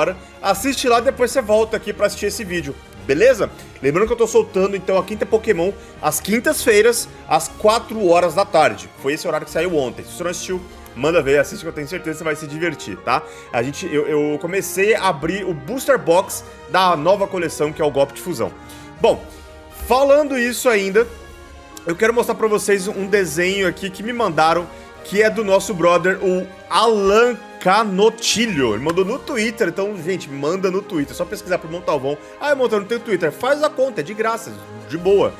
hora. Assiste lá, depois você volta aqui pra assistir esse vídeo, beleza? Lembrando que eu tô soltando, então, a Quinta Pokémon às quintas-feiras, às 4 horas da tarde. Foi esse horário que saiu ontem. Se você não assistiu, manda ver, assiste que eu tenho certeza que você vai se divertir, tá? Eu comecei a abrir o Booster Box da nova coleção, que é o Golpe de Fusão. Bom, falando isso ainda, eu quero mostrar pra vocês um desenho aqui que me mandaram, que é do nosso brother, o Alan Canotilho. Ele mandou no Twitter, então, gente, manda no Twitter. É só pesquisar pro Montalvão. Ah, Montalvão, não tem Twitter. Faz a conta, é de graça, de boa.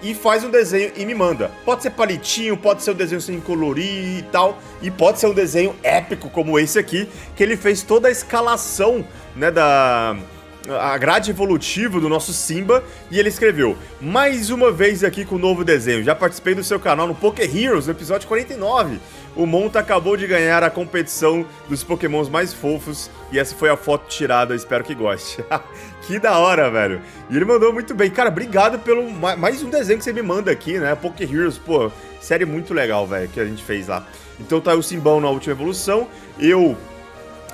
E faz um desenho e me manda. Pode ser palitinho, pode ser um desenho sem colorir e tal. E pode ser um desenho épico como esse aqui, que ele fez toda a escalação, né, a grade evolutiva do nosso Simba. E ele escreveu: mais uma vez aqui com um novo desenho. Já participei do seu canal no Poké Heroes, no episódio 49. O Monta acabou de ganhar a competição dos Pokémons mais fofos. E essa foi a foto tirada, espero que goste. Que da hora, velho. E ele mandou muito bem. Cara, obrigado pelo mais um desenho que você me manda aqui, né? Poké Heroes, pô, série muito legal, velho, que a gente fez lá. Então tá aí o Simbão na última evolução. Eu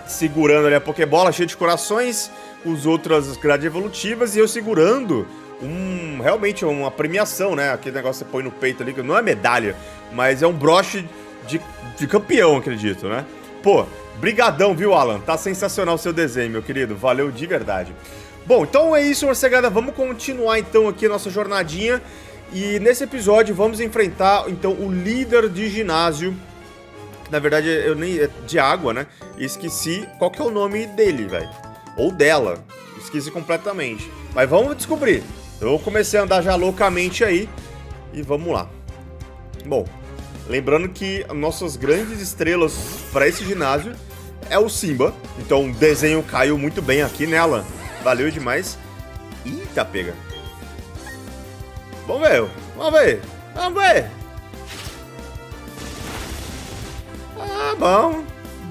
segurando ali a Pokébola cheia de corações, os outras grades evolutivas, e eu segurando realmente uma premiação, né? Aquele negócio que você põe no peito ali, que não é medalha, mas é um broche de campeão, acredito, né? Pô, brigadão, viu, Alan? Tá sensacional o seu desenho, meu querido. Valeu de verdade. Bom, então é isso, morcegada. Vamos continuar, então, aqui a nossa jornadinha. E nesse episódio vamos enfrentar, então, o líder de ginásio. Na verdade, eu nem... é de água, né? Esqueci qual que é o nome dele, velho. Ou dela. Esqueci completamente. Mas vamos descobrir. Eu comecei a andar já loucamente aí. E vamos lá. Bom, lembrando que nossas grandes estrelas para esse ginásio é o Simba. Então o desenho caiu muito bem aqui nela. Valeu demais. Eita, pega. Vamos ver. Vamos ver. Vamos ver. Ah, bom.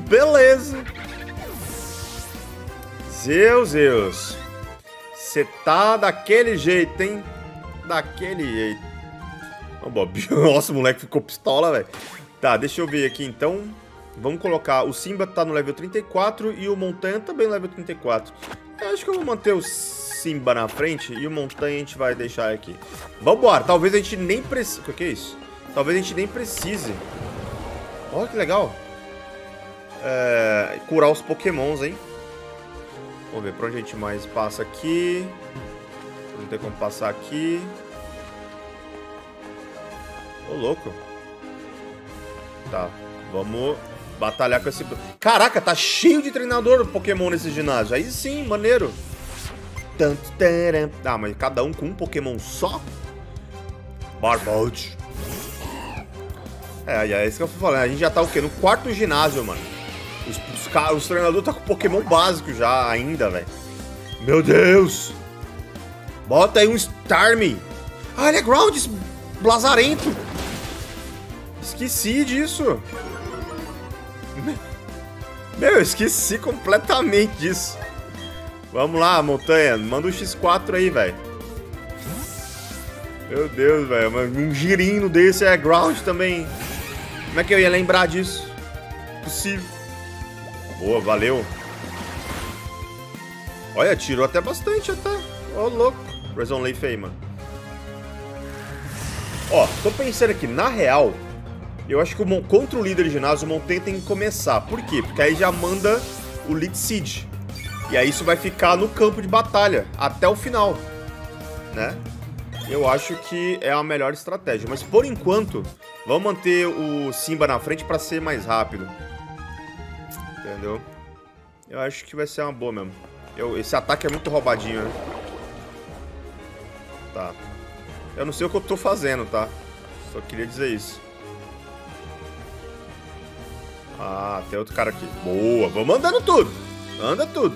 Beleza. Zeus. Você tá daquele jeito, hein? Daquele jeito. Oh, Bob. Nossa, o moleque ficou pistola, velho. Tá, deixa eu ver aqui, então. Vamos colocar... o Simba tá no level 34 e o Montanha também no level 34. Eu acho que eu vou manter o Simba na frente e o Montanha a gente vai deixar aqui. Vambora. Talvez a gente nem precise... O que é isso? Talvez a gente nem precise. Olha que legal. É... curar os Pokémons, hein? Vamos ver, pra onde a gente mais passa aqui. Não tem como passar aqui. Ô, louco. Tá, vamos batalhar com esse... Caraca, tá cheio de treinador Pokémon nesse ginásio. Aí sim, maneiro. Ah, mas cada um com um Pokémon só? Barbald. É isso que eu tô falando. A gente já tá o quê? No quarto ginásio, mano. Os treinadores tá com Pokémon básico já, ainda, velho. Meu Deus! Bota aí um Starmie. Ah, ele é Ground, Blazarento. Esqueci disso. Meu, eu esqueci completamente disso. Vamos lá, Montanha. Manda um X4 aí, velho. Meu Deus, velho. Um girino desse é Ground também. Como é que eu ia lembrar disso? Impossível. Boa, valeu. Olha, tirou até bastante, até. Ó, louco. Reson Leaf aí, mano. Ó, tô pensando aqui, na real, eu acho que contra o líder de ginásio, o Montanha tem que começar. Por quê? Porque aí já manda o Lead Seed. E aí isso vai ficar no campo de batalha até o final, né? Eu acho que é a melhor estratégia. Mas por enquanto, vamos manter o Simba na frente pra ser mais rápido. Entendeu? Eu acho que vai ser uma boa mesmo. Esse ataque é muito roubadinho, né? Tá. Eu não sei o que eu tô fazendo, tá? Só queria dizer isso. Ah, tem outro cara aqui. Boa, vamos andando tudo. Anda tudo.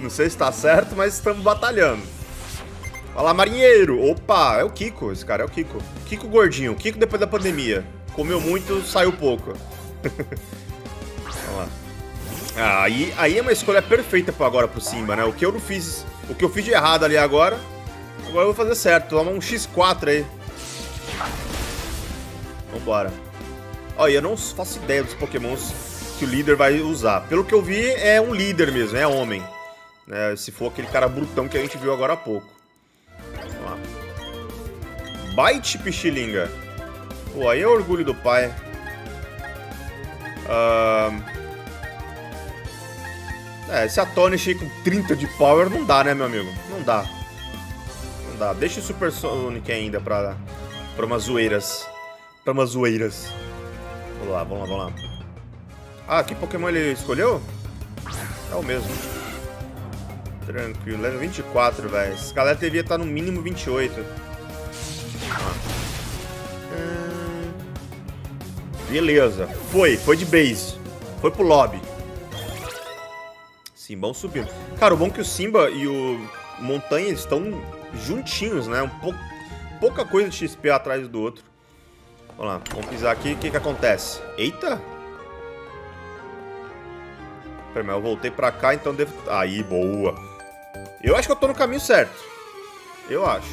Não sei se tá certo, mas estamos batalhando. Olha lá, marinheiro. Opa, é o Kiko. Esse cara é o Kiko. Kiko gordinho. Kiko depois da pandemia. Comeu muito, saiu pouco. Ah, aí é uma escolha perfeita agora pro Simba, né? O que eu fiz de errado ali agora, agora eu vou fazer certo. Toma um X4 aí. Vambora. Olha, eu não faço ideia dos Pokémons que o líder vai usar. Pelo que eu vi, é um líder mesmo, é homem. É, se for aquele cara brutão que a gente viu agora há pouco. Vamos lá. Bite, Pichilinga. Pô, aí é o orgulho do pai. É, esse Atonish aí com 30 de power não dá, né, meu amigo? Não dá. Não dá. Deixa o Super Sonic ainda pra umas zoeiras. Pra umas zoeiras. Vamos lá, vamos lá, vamos lá. Ah, que Pokémon ele escolheu? É o mesmo. Tranquilo, level 24, velho. Esse galera devia estar no mínimo 28. Beleza. Foi de base. Foi pro lobby. Simbão subindo. Cara, o bom é que o Simba e o Montanha estão juntinhos, né? Pouca coisa de XP atrás do outro. Vamos lá, vamos pisar aqui. O que que acontece? Eita! Pera, mas eu voltei pra cá, então devo... Aí, boa! Eu acho que eu tô no caminho certo. Eu acho.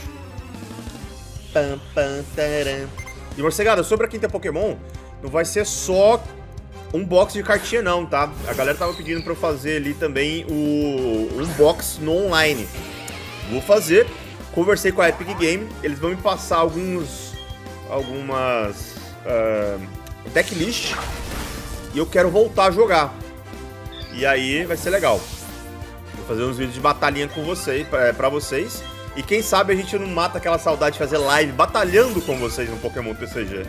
E, morcegada, sobre a quinta Pokémon, não vai ser só um box de cartinha, não, tá? A galera tava pedindo pra eu fazer ali também um box no online. Vou fazer. Conversei com a Epic Game. Eles vão me passar algumas decklist e eu quero voltar a jogar. E aí vai ser legal. Vou fazer uns vídeos de batalhinha com vocês, pra vocês. E quem sabe a gente não mata aquela saudade de fazer live batalhando com vocês no Pokémon TCG.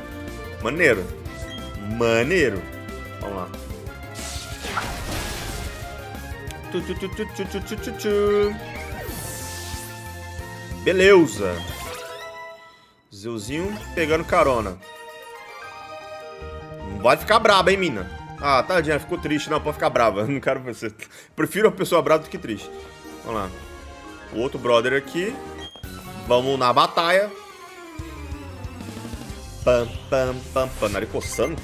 Maneiro. Maneiro. Vamos lá. Beleza. Zeuzinho pegando carona. Não vai ficar braba, hein, mina? Ah, tadinha, ficou triste. Não, pode ficar brava. Não quero você. Prefiro uma pessoa brava do que triste. Vamos lá. O outro brother aqui. Vamos na batalha. Pam, pam, pam, pam. Nariz coçando.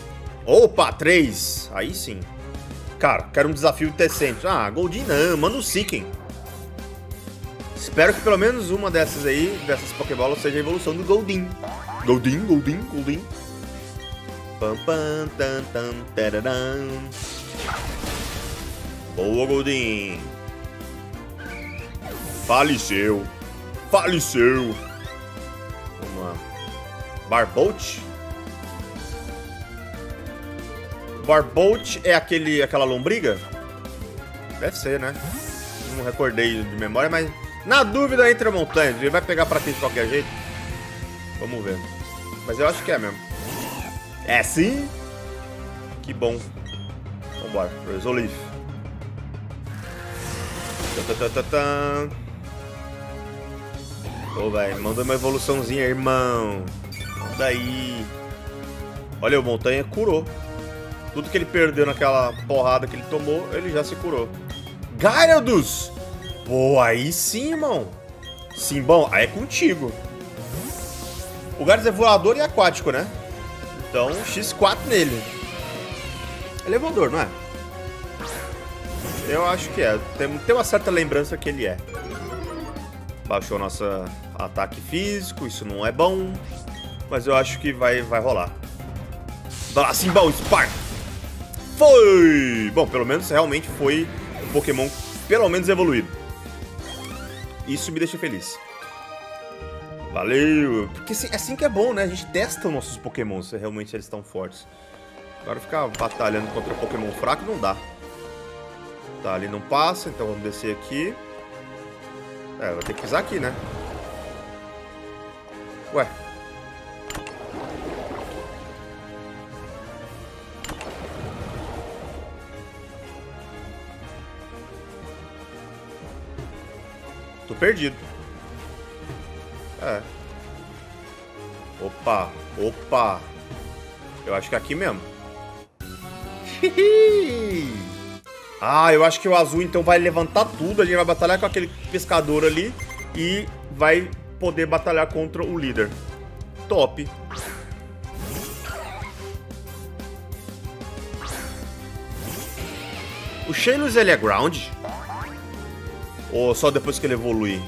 Opa, 3. Aí sim. Cara, quero um desafio decente. Ah, Goldin não. Manda um Seeking. Espero que pelo menos uma dessas aí, dessas Pokébolas, seja a evolução do Goldin. Goldin, Goldin, Goldin. Pam, pam, tam, tam, tararam. Boa, Goldin. Faleceu. Faleceu. Vamos lá. Barbolt. Barbolt é aquela lombriga? Deve ser, né? Não recordei de memória, mas... Na dúvida, entra a montanha. Ele vai pegar pra ti de qualquer jeito. Vamos ver. Mas eu acho que é mesmo. É sim? Que bom. Vambora. Resolve. Ô, velho. Manda uma evoluçãozinha, irmão. Manda aí. Olha, o montanha curou. Tudo que ele perdeu naquela porrada que ele tomou, ele já se curou. Gyarados! Pô, aí sim, irmão. Simbão, aí é contigo. O Gyarados é voador e aquático, né? Então, X4 nele. Elevador, não é? Eu acho que é. Tem uma certa lembrança que ele é. Baixou nosso ataque físico, isso não é bom. Mas eu acho que vai rolar. Vai lá, Simbão, Spark! Foi! Bom, pelo menos realmente foi um Pokémon pelo menos evoluído. Isso me deixa feliz. Valeu. Porque assim que é bom, né? A gente testa os nossos Pokémon, se realmente eles estão fortes. Agora ficar batalhando contra Pokémon fraco não dá. Tá, ali não passa, então vamos descer aqui. É, vai ter que pisar aqui, né? Ué. Tô perdido. É. Opa, opa. Eu acho que é aqui mesmo. Ah, eu acho que o azul então vai levantar tudo. A gente vai batalhar com aquele pescador ali. E vai poder batalhar contra o líder. Top. O Shaylos, ele é ground? Ou só depois que ele evolui?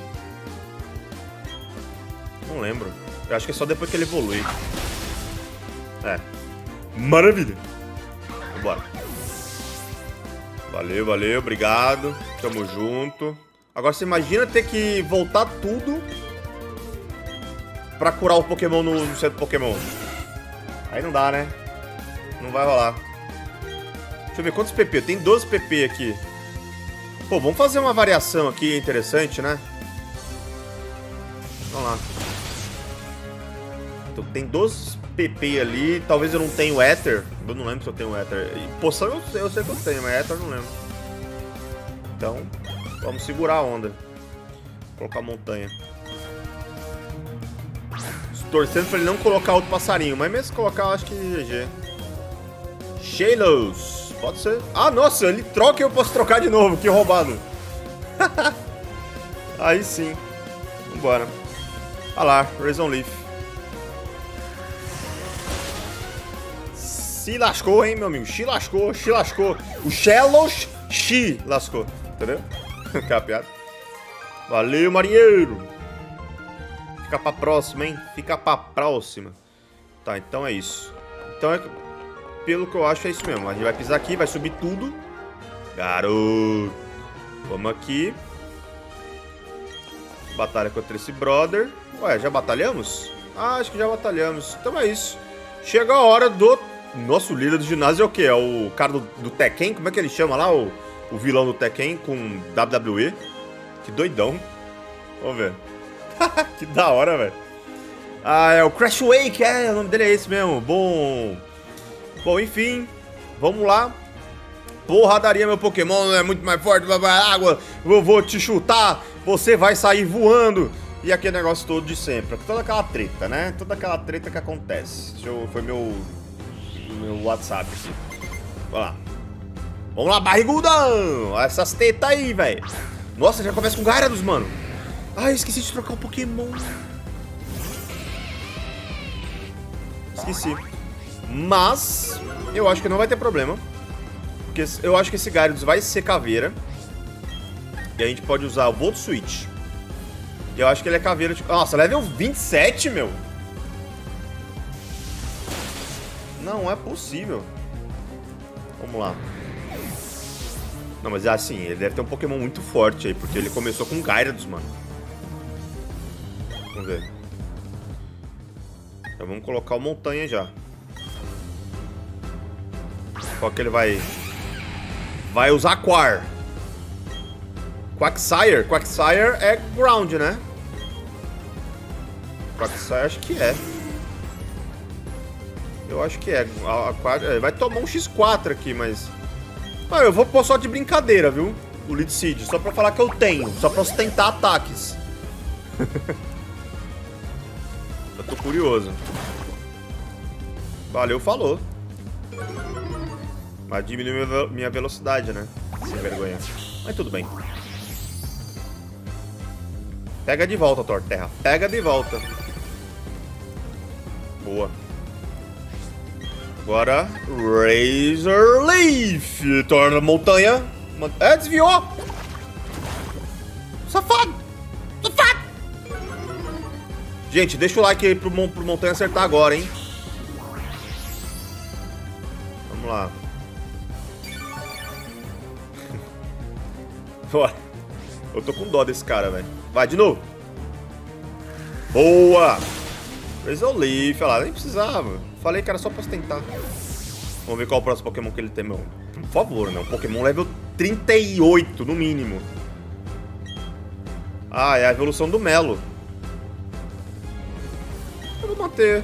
Não lembro. Eu acho que é só depois que ele evolui. É. Maravilha. Vambora. Valeu, valeu, obrigado. Tamo junto. Agora você imagina ter que voltar tudo pra curar o Pokémon no centro Pokémon. Aí não dá, né? Não vai rolar. Deixa eu ver quantos PP. Tem 12 PP aqui. Pô, vamos fazer uma variação aqui interessante, né? Vamos lá. Então tem 12 PP ali. Talvez eu não tenha o Éter. Eu não lembro se eu tenho o Éter. E poção eu sei que eu tenho, mas Éter eu não lembro. Então, vamos segurar a onda. Vou colocar a montanha. Estou torcendo pra ele não colocar outro passarinho. Mas mesmo se colocar, eu acho que GG. Shaylos. Pode ser. Ah, nossa, ele troca e eu posso trocar de novo. Que roubado. Aí sim. Vambora. Ah lá, Razor Leaf. Se lascou, hein, meu amigo. Se lascou. O Shaylos se lascou. Entendeu? Capiado. Valeu, marinheiro. Fica pra próxima, hein? Fica pra próxima. Tá, então é isso. Então é... Pelo que eu acho, é isso mesmo. A gente vai pisar aqui, vai subir tudo. Garoto. Vamos aqui. Batalha contra esse brother. Ué, já batalhamos? Ah, acho que já batalhamos. Então é isso. Chega a hora do... Nosso líder do ginásio é o quê? É o cara do Tekken? Como é que ele chama lá? O vilão do Tekken com WWE? Que doidão. Vamos ver. Que da hora, velho. Ah, é o Crash Wake. É, o nome dele é esse mesmo. Bom, enfim. Vamos lá. Porradaria, meu Pokémon é muito mais forte. Água, eu vou te chutar. Você vai sair voando. E aquele negócio todo de sempre. Toda aquela treta, né? Toda aquela treta que acontece. Foi meu WhatsApp aqui. Vamos lá. Vamos lá, barrigudão. Olha essas tetas aí, velho. Nossa, já começa com Gyarados, mano. Ai, esqueci de trocar o Pokémon. Esqueci. Mas eu acho que não vai ter problema. Porque eu acho que esse Gyarados vai ser caveira. E a gente pode usar o Volt Switch. E eu acho que ele é caveira de... Nossa, level 27, meu. Não é possível. Vamos lá. Não, mas é assim, ele deve ter um Pokémon muito forte aí, porque ele começou com Gyarados, mano. Vamos ver. Então vamos colocar o Montanha já. Qual que ele vai... Vai usar Quar. Quagsire. Quagsire é Ground, né? Quagsire acho que é. Eu acho que é. Vai tomar um X4 aqui, mas... Ah, eu vou pôr só de brincadeira, viu? O Lead Seed, só pra falar que eu tenho. Só pra ostentar ataques. Eu tô curioso. Valeu, falou. Mas diminuiu minha velocidade, né? Sem vergonha. Mas tudo bem. Pega de volta, Torterra. Pega de volta. Boa. Agora, Razor Leaf. Torna a montanha. É, desviou. Safado. Safado. Gente, deixa o like aí pro montanha acertar agora, hein. Vamos lá. Eu tô com dó desse cara, velho. Vai, de novo. Boa. Razor Leaf. Olha lá, nem precisava. Falei que era só pra tentar. Vamos ver qual é o próximo Pokémon que ele tem, meu. Por favor, né? Um Pokémon level 38, no mínimo. Ah, é a evolução do Melo. Eu vou manter.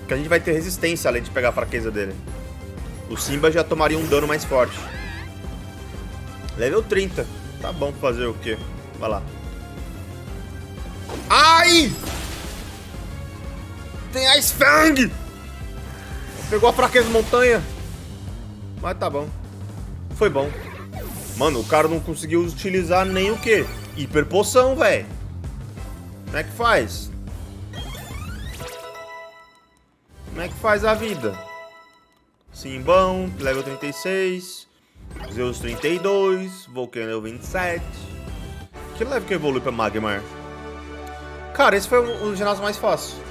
Porque a gente vai ter resistência, além de pegar a fraqueza dele. O Simba já tomaria um dano mais forte. Level 30. Tá bom, fazer o quê? Vai lá. Ai! Tem a Fang! Pegou a fraqueza de montanha. Mas tá bom. Foi bom. Mano, o cara não conseguiu utilizar nem o quê? Hiper poção, velho. Como é que faz? Como é que faz a vida? Simbão, level 36. Zeus 32. Volcano 27. Que level que evolui pra Magmar? Cara, esse foi o ginásio mais fácil.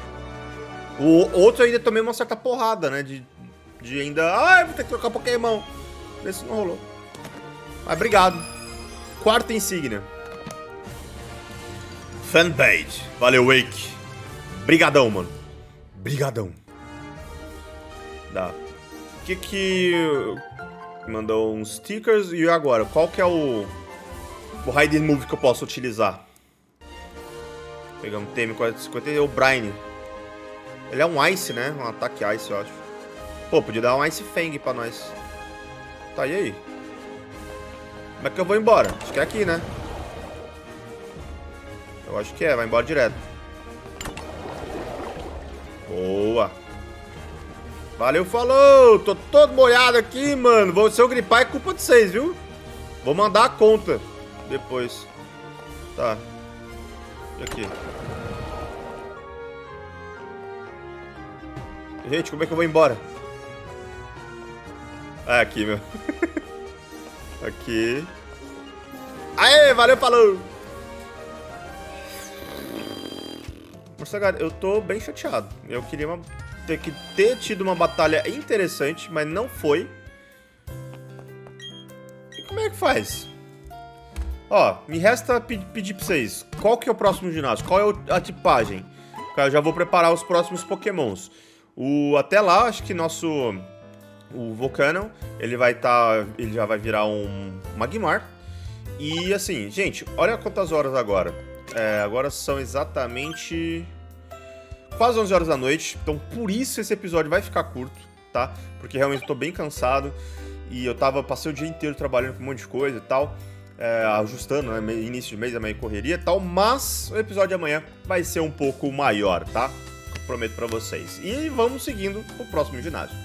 O outro eu ainda tomei uma certa porrada, né? De ainda... Ah, vou ter que trocar Pokémon. Esse não rolou. Mas obrigado. Quarta insígnia. Fanpage. Valeu, Wake. Brigadão, mano. Brigadão. Dá. Que mandou uns stickers. E agora? Qual que é o hide and move que eu posso utilizar? Pegamos o TM450 e o Brine. Ele é um Ice, né? Um ataque Ice, eu acho. Pô, podia dar um Ice Fang pra nós. Tá, e aí? Como é que eu vou embora? Acho que é aqui, né? Eu acho que é, vai embora direto. Boa. Valeu, falou! Tô todo molhado aqui, mano. Se eu gripar é culpa de vocês, viu? Vou mandar a conta depois. Tá. E aqui? Gente, como é que eu vou embora? Ah, é aqui, meu. Aqui. Aê, valeu, falou! Nossa, cara, eu tô bem chateado. Eu queria ter tido uma batalha interessante, mas não foi. E como é que faz? Ó, me resta pedir pra vocês. Qual que é o próximo ginásio? Qual é a tipagem? Cara, eu já vou preparar os próximos pokémons. Até lá, acho que o Volcano, ele vai estar... ele já vai virar um Magmar. E assim, gente, olha quantas horas agora. É, agora são exatamente quase 11 horas da noite. Então por isso esse episódio vai ficar curto, tá? Porque realmente eu tô bem cansado. E eu passei o dia inteiro trabalhando com um monte de coisa e tal. É, ajustando, né? Início de mês é meio correria e tal. Mas o episódio de amanhã vai ser um pouco maior, tá? Prometo pra vocês. E vamos seguindo pro próximo ginásio.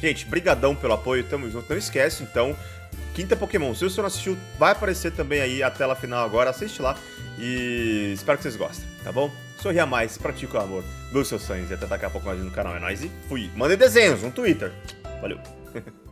Gente, brigadão pelo apoio, tamo junto. Não esquece, então, quinta Pokémon. Se você não assistiu, vai aparecer também aí a tela final agora. Assiste lá e espero que vocês gostem, tá bom? Sorria mais, pratique o amor dos seus sonhos e até daqui a pouco mais no canal. É nóis e fui. Mandei desenhos no Twitter. Valeu.